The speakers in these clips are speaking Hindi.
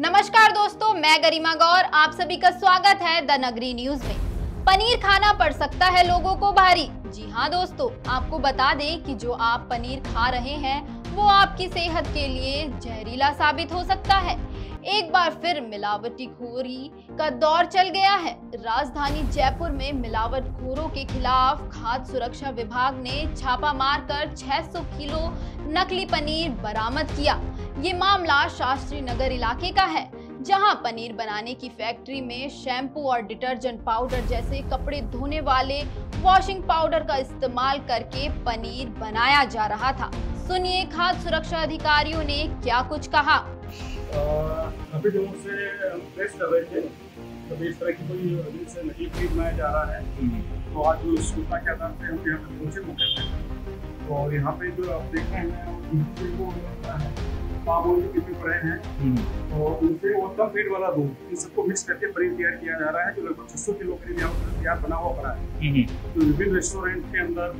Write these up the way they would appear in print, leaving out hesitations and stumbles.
नमस्कार दोस्तों, मैं गरिमा गौर, आप सभी का स्वागत है द नगरी न्यूज में। पनीर खाना पड़ सकता है लोगों को भारी। जी हाँ दोस्तों, आपको बता दें कि जो आप पनीर खा रहे हैं वो आपकी सेहत के लिए जहरीला साबित हो सकता है। एक बार फिर मिलावटीखोरी का दौर चल गया है। राजधानी जयपुर में मिलावटखोरों के खिलाफ खाद्य सुरक्षा विभाग ने छापा मारकर 600 किलो नकली पनीर बरामद किया। ये मामला शास्त्री नगर इलाके का है, जहां पनीर बनाने की फैक्ट्री में शैम्पू और डिटर्जेंट पाउडर जैसे कपड़े धोने वाले वॉशिंग पाउडर का इस्तेमाल करके पनीर बनाया जा रहा था। सुनिए खाद्य सुरक्षा अधिकारियों ने क्या कुछ कहा। काफी दिनों से हम प्रेस कर रहे थे, कभी इस तरह की कोई रील से नहीं खरीदना जा रहा है, तो आज सूचना के आधार पर हम यहाँ पर पहुंचे मौके पर। और यहाँ पे जो आप देख रहे हैं और उनसे और कम फीट वाला दूध, इन सबको मिक्स करके पनीर तैयार किया जा रहा है, जो लगभग 600 किलो के लिए तैयार बना हुआ पड़ा है। तो विभिन्न रेस्टोरेंट के अंदर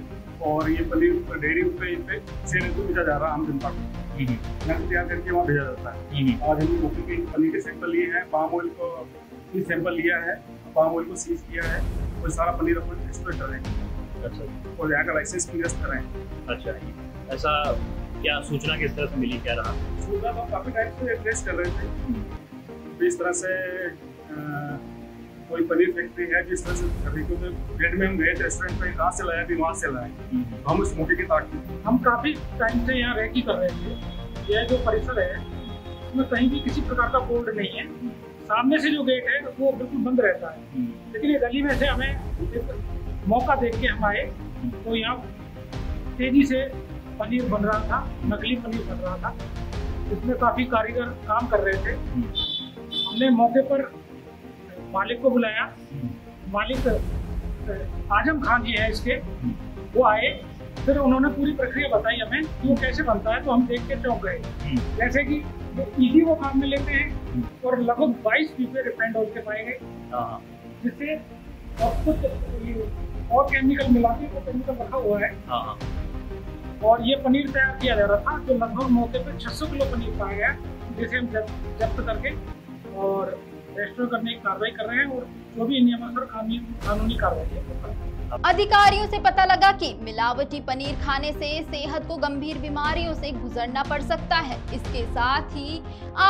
और ये पनीर डेयरी पे भेजा जा रहा है, आम जनता को तैयार करके वहाँ भेजा जाता है। आज हमने मौके के पनीर के सैंपल लिए हैं, पाम ऑयल को भी सैंपल लिया है, पाम ऑयल को सीज किया है और सारा पनीर एक्सपोर्ट कर रहे हैं। अच्छा, और यहाँ का लाइसेंस भी निरस्त कर रहे हैं। अच्छा, ऐसा क्या सूचना किस तरह से मिली, क्या रहा? सूचना तो काफी टाइम से ट्रेस कर रहे थे। इस तरह से कोई पनीर फैक्ट्री है जिस तरह से रेड में हम गए, रेस्टोरेंट पे यहाँ से लाया भी वहाँ से लाए, हम उस मौके की ताक में हम काफी टाइम से यहाँ रह की कर रहे थे। यह जो परिसर है उसमें कहीं भी किसी प्रकार का बोर्ड नहीं है, सामने से जो गेट है वो बिल्कुल बंद रहता है, लेकिन ये गली में से हमें मौका देख के हम आए तो यहाँ तेजी से पनीर बन रहा था, नकली पनीर बन रहा था। इसमें काफी कारीगर काम कर रहे थे। हमने मौके पर मालिक को बुलाया, मालिक आजम खान जी है इसके, वो आए, फिर उन्होंने पूरी प्रक्रिया बताई हमें कि वो कैसे बनता है, तो हम देख के चौंक गए। जैसे कि वो इजी वो काम में लेते हैं और लगभग 22 पीपे रिफाइंड ऑयल के पाए गए, जिससे और कुछ और केमिकल मिला के वो केमिकल रखा हुआ है और ये पनीर तैयार किया जा रहा था। जो लगभग मौके पर 600 किलो पनीर पाया गया, जिसे हम जब्त करके और रेस्टोर करने की कार्रवाई कर रहे हैं और जो भी नियमानुसार कानूनी कार्रवाई है। अधिकारियों से पता लगा कि मिलावटी पनीर खाने से सेहत को गंभीर बीमारियों से गुजरना पड़ सकता है। इसके साथ ही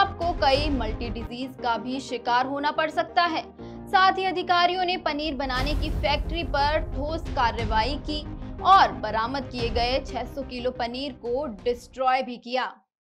आपको कई मल्टी डिजीज का भी शिकार होना पड़ सकता है। साथ ही अधिकारियों ने पनीर बनाने की फैक्ट्री पर ठोस कार्रवाई की और बरामद किए गए 600 किलो पनीर को डिस्ट्रॉय भी किया।